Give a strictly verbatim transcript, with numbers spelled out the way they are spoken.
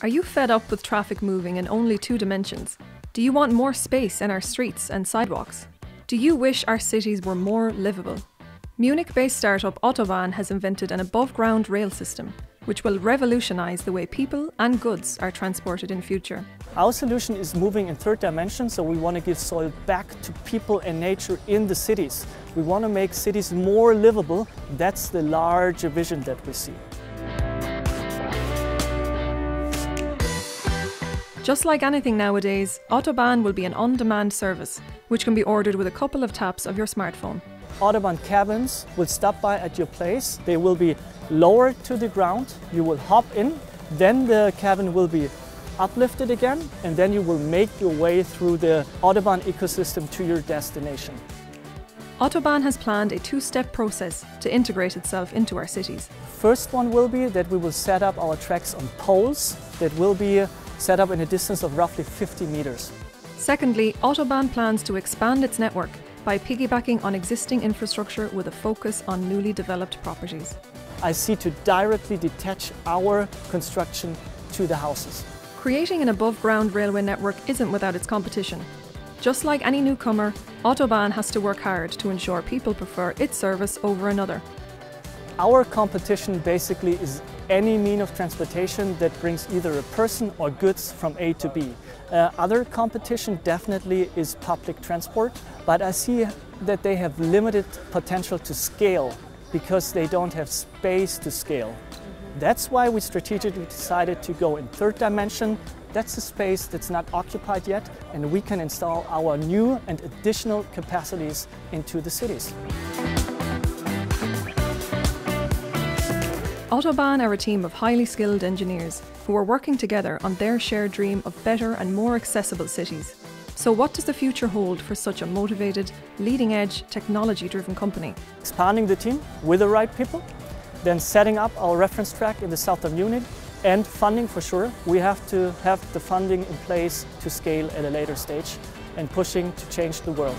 Are you fed up with traffic moving in only two dimensions? Do you want more space in our streets and sidewalks? Do you wish our cities were more livable? Munich-based startup Ottobahn has invented an above-ground rail system, which will revolutionize the way people and goods are transported in future. Our solution is moving in third dimension, so we want to give soil back to people and nature in the cities. We want to make cities more livable. That's the larger vision that we see. Just like anything nowadays, Ottobahn will be an on-demand service, which can be ordered with a couple of taps of your smartphone. Ottobahn cabins will stop by at your place. They will be lowered to the ground. You will hop in, then the cabin will be uplifted again, and then you will make your way through the Ottobahn ecosystem to your destination. Ottobahn has planned a two-step process to integrate itself into our cities. First one will be that we will set up our tracks on poles that will be set up in a distance of roughly fifty meters. Secondly, Ottobahn plans to expand its network by piggybacking on existing infrastructure with a focus on newly developed properties. I see to directly detach our construction to the houses. Creating an above-ground railway network isn't without its competition. Just like any newcomer, Ottobahn has to work hard to ensure people prefer its service over another. Our competition basically is any mean of transportation that brings either a person or goods from A to B. Uh, other competition definitely is public transport, but I see that they have limited potential to scale because they don't have space to scale. That's why we strategically decided to go in third dimension. That's a space that's not occupied yet, and we can install our new and additional capacities into the cities. Ottobahn are a team of highly skilled engineers who are working together on their shared dream of better and more accessible cities. So what does the future hold for such a motivated, leading-edge, technology-driven company? Expanding the team with the right people, then setting up our reference track in the south of Munich, and funding for sure. We have to have the funding in place to scale at a later stage and pushing to change the world.